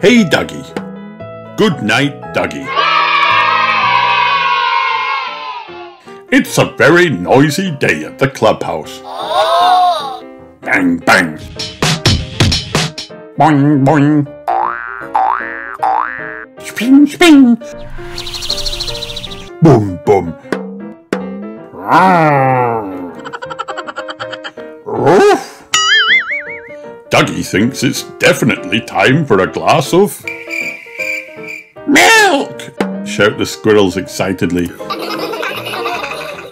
Hey Duggee. Good night, Duggee. It's a very noisy day at the clubhouse. Bang, bang. Boing, boing. Spin, spin. Boom, boom. Oof. Duggee thinks it's definitely time for a glass of milk, shout the squirrels excitedly.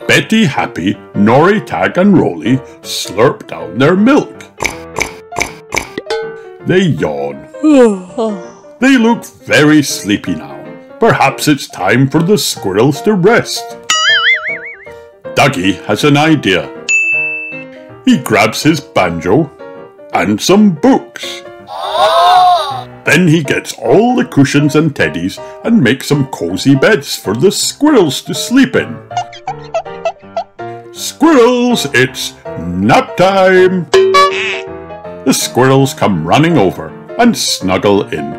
Betty, Happy, Norrie, Tag and Rolly slurp down their milk. They yawn. They look very sleepy now. Perhaps it's time for the squirrels to rest. Duggee has an idea. He grabs his banjo and some books. Then he gets all the cushions and teddies and makes some cozy beds for the squirrels to sleep in. Squirrels, it's nap time! The squirrels come running over and snuggle in.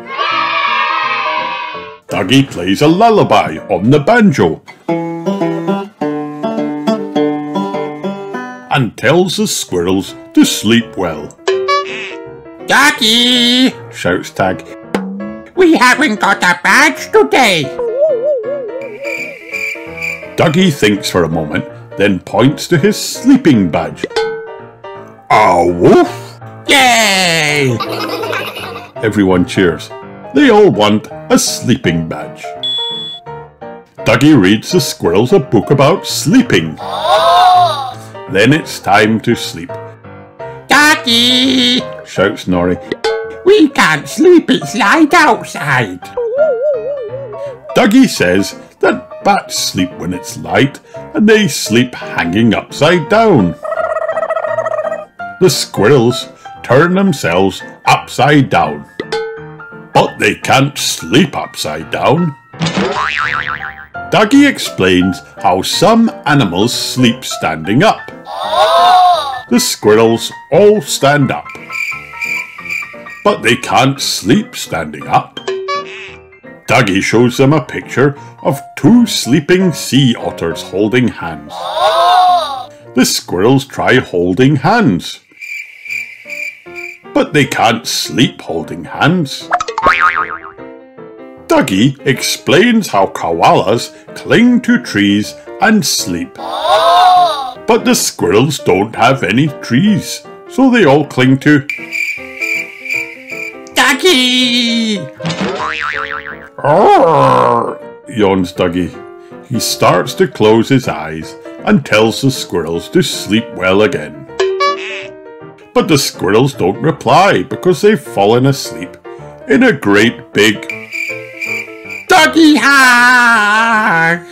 Duggee plays a lullaby on the banjo and tells the squirrels to sleep well. Duggee, shouts Tag, we haven't got a badge today. Duggee thinks for a moment, then points to his sleeping badge. A woof! Yay! Everyone cheers. They all want a sleeping badge. Duggee reads the squirrels a book about sleeping. Then it's time to sleep. Duggee, shouts Norrie. We can't sleep, it's light outside. Duggee says that bats sleep when it's light and they sleep hanging upside down. The squirrels turn themselves upside down, but they can't sleep upside down. Duggee explains how some animals sleep standing up. The squirrels all stand up, but they can't sleep standing up. Duggee shows them a picture of two sleeping sea otters holding hands. The squirrels try holding hands, but they can't sleep holding hands. Duggee explains how koalas cling to trees and sleep. But the squirrels don't have any trees, so they all cling to Duggee! Yawns Duggee. He starts to close his eyes and tells the squirrels to sleep well again. But the squirrels don't reply because they've fallen asleep in a great big Duggee hug!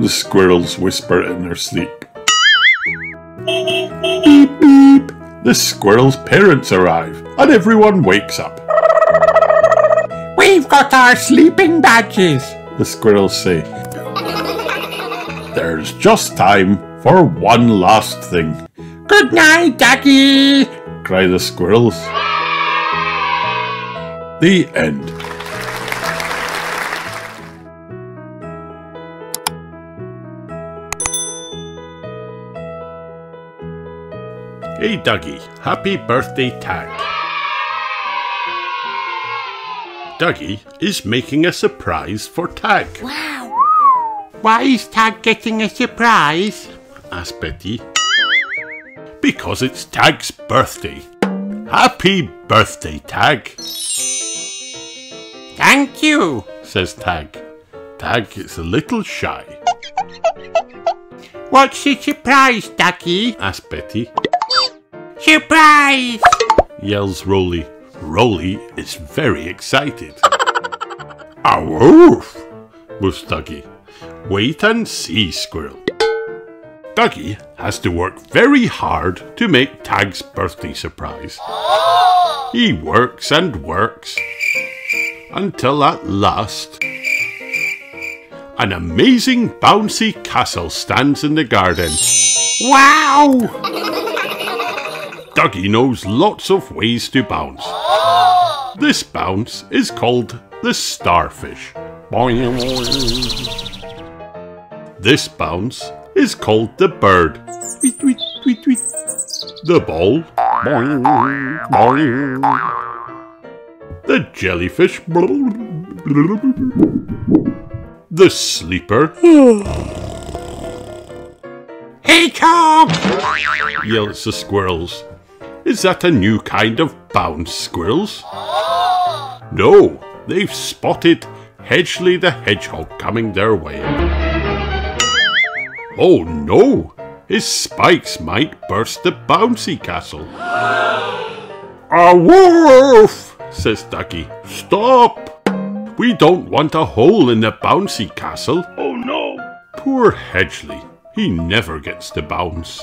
The squirrels whisper in their sleep. Beep, beep. The squirrels' parents arrive and everyone wakes up. We've got our sleeping badges, the squirrels say. There's just time for one last thing. Good night, Duggee, cry the squirrels. The end. Hey Duggee, happy birthday Tag. Duggee is making a surprise for Tag. Wow! Why is Tag getting a surprise? Asked Betty. Because it's Tag's birthday. Happy birthday Tag. Thank you, says Tag. Tag is a little shy. What's the surprise, Duggee? Asked Betty. Surprise! Yells Rolly. Rolly is very excited. A woof! Woofs Duggee. Wait and see, squirrel. Duggee has to work very hard to make Tag's birthday surprise. He works and works until at last an amazing bouncy castle stands in the garden. Wow! Duggee knows lots of ways to bounce. This bounce is called the starfish. This bounce is called the bird. The ball. The jellyfish. The sleeper. Hey, come! Yells the squirrels. Is that a new kind of bounce, squirrels? No, they've spotted Hedgley the hedgehog coming their way. Oh no, his spikes might burst the bouncy castle. A wolf, says Duggee. Stop! We don't want a hole in the bouncy castle. Oh no! Poor Hedgley, he never gets to bounce.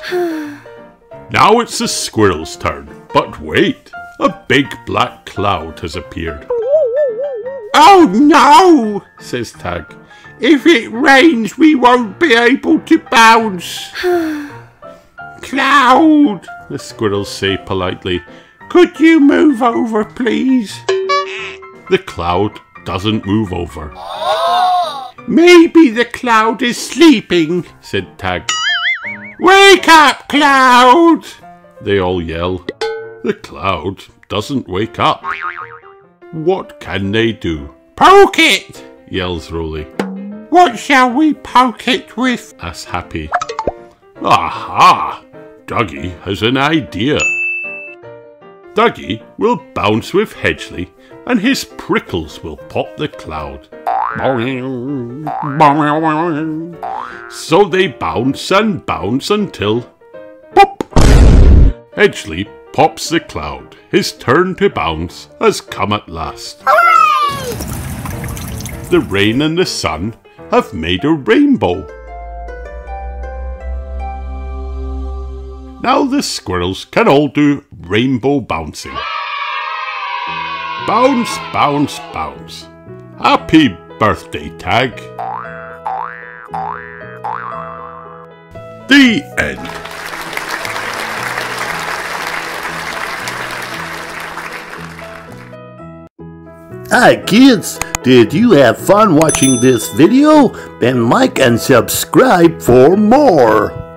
Now it's the squirrel's turn, but wait, a big black cloud has appeared. Oh no, says Tag. If it rains, we won't be able to bounce. Cloud, the squirrels say politely, could you move over, please? The cloud doesn't move over. Maybe the cloud is sleeping, said Tag. Wake up, cloud! They all yell. The cloud doesn't wake up. What can they do? Poke it! Yells Rolly. What shall we poke it with? Asks Happy. Aha! Duggee has an idea. Duggee will bounce with Hedgley and his prickles will pop the cloud. So they bounce and bounce until pop! Hedgley pops the cloud. His turn to bounce has come at last. Hooray! The rain and the sun have made a rainbow. Now the squirrels can all do rainbow bouncing. Bounce, bounce, bounce. Happy birthday, Tag. The end. Hi kids, did you have fun watching this video? Then like and subscribe for more!